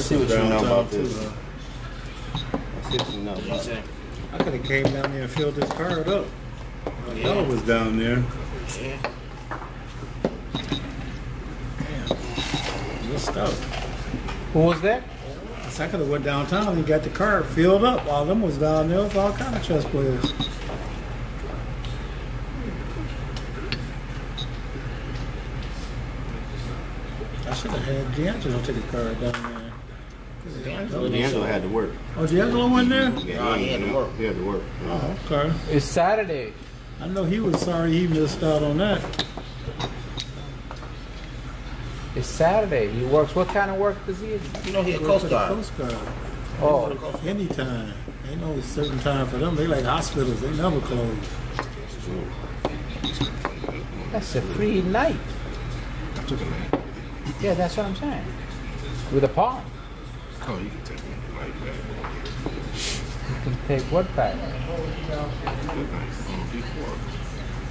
see what you know about this. I see what you know about this. I could have came down there and filled this card up. I know it was down there. Yeah. Damn. Good stuff. What was that? I could have went downtown and got the card filled up. All them was down there with all kind of chess players. I should have had D'Angelo take the card down there. D'Angelo had to work. Oh, D'Angelo went there? Yeah, he had to work. He had to work. Oh, okay. It's Saturday. I know he was sorry he missed out on that. It's Saturday. He works. What kind of work does he do? You know, he's a Coast Guard. Oh, anytime. Ain't no certain time for them. They like hospitals. They never close. That's a free night. Yeah, that's what I'm saying. With a pawn. Oh, you can take the night back. You can take what back?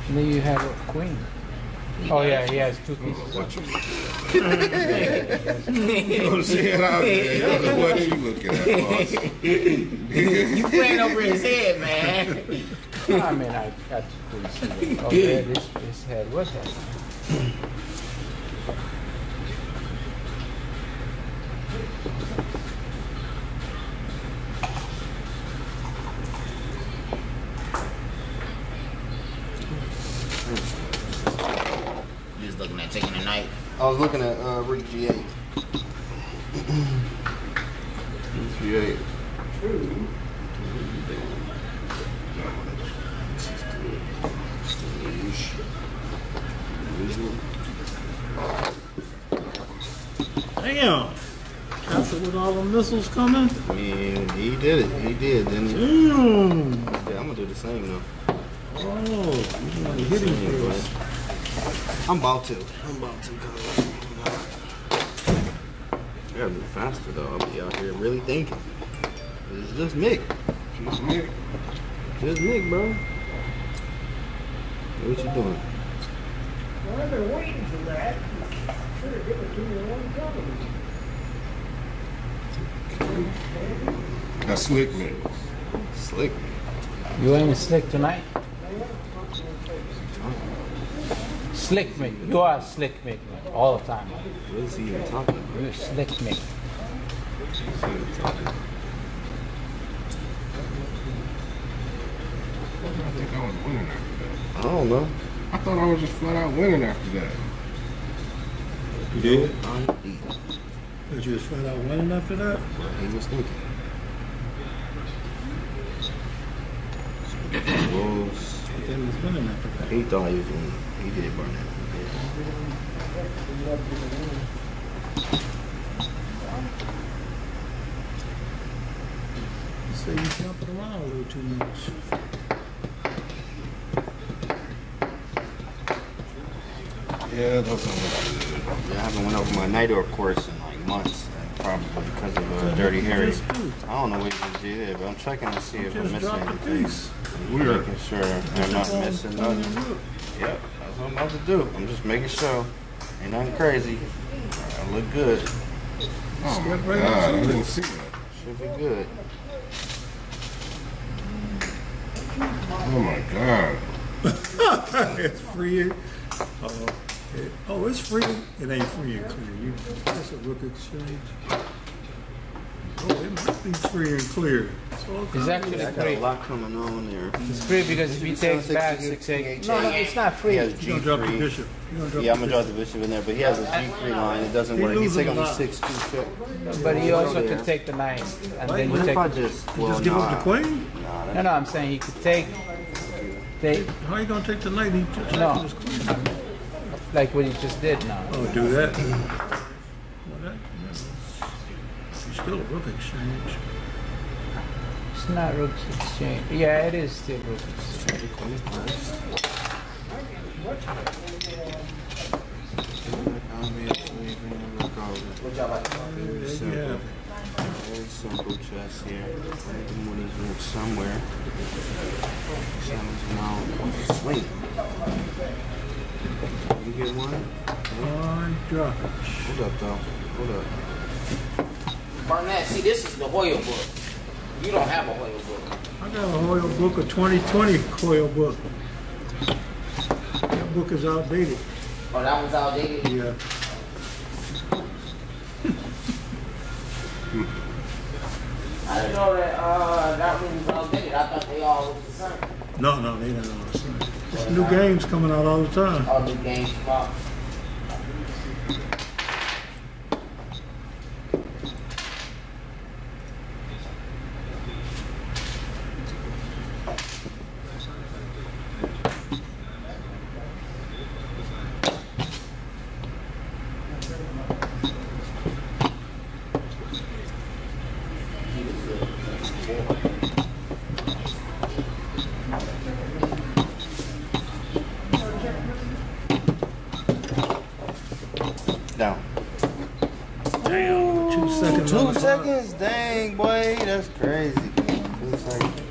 And then you have a queen. Oh yeah, he has two pieces. I'm saying out there. What are you looking at, boss? You playing over his head, man. I mean, I couldn't see that. Okay, his head was that. I was looking at Rick G8. G8. True. Damn. Castle with all the missiles coming? Man, he did it. He did, didn't he? Damn. Yeah, I'm going to do the same now. Oh, you want to hit him first. I'm about to go. I gotta move faster though. I'll be out here really thinking. It's just Mick. Just Mick. Just Mick, bro. What you doing? Well, I've been waiting for that. Should have given it to me one government. That's Slick Mick. Slick Mick. You ain't slick tonight? Slick Mick. You are Slick Mick, man. All the time. What is he even talking about? You're Slick Mick. What is he even talking about? I think I was winning after that. I don't know. I thought I was just flat out winning after that. You did? Thought you was flat out winning after that? He was thinking. Wolves. He thought he was winning. He did burn that for a bit. So you jumping around a little too much. Yeah, that's what I did. Yeah, I haven't went over my Najdorf course in like months, probably because of the dirty area. I don't know what you did, but I'm checking to see if I'm missing anything. We're making sure I'm not missing nothing. Yep. That's what I'm about to do. I'm just making sure. Ain't nothing crazy. I look good. Oh my God, I didn't see that. Should be good. Oh my God. It's free. Oh, it's free. It ain't free and clear. That's a Rook Exchange. Oh, it might be free and clear. It's actually free. I got a lot coming on there. It's free because if he takes back 6-8. No, it's not free. He has G3. Drop the bishop. Yeah, I'm going to drop the bishop in there, but he has a G3 line. It doesn't work. He's taking on 6-2-6. But he also could take the 9. And then you take... Just give up the queen? No, I'm saying he could take... How are you going to take the 9? No. Like what he just did now. Oh, do that? It's still a Rook Exchange. It's not Rook Exchange. Yeah, it is still Rook Exchange. Yeah. Very simple chess here. The money's moved somewhere. Someone's now on the swing. You get one? One drop. Hold up, though. Hold up. Barnett, see, this is the Hoyle book. You don't have a Hoyle book. I got a Hoyle book, a 2020 Hoyle book. That book is outdated. Oh, that one's outdated? Yeah. I didn't know that that one was outdated. I thought they all looked the same. No, no, they didn't all the same. It's new games coming out all the time. All new games come out. Down. Damn. 2 seconds. 2 seconds? Dang, boy. That's crazy. 2 seconds.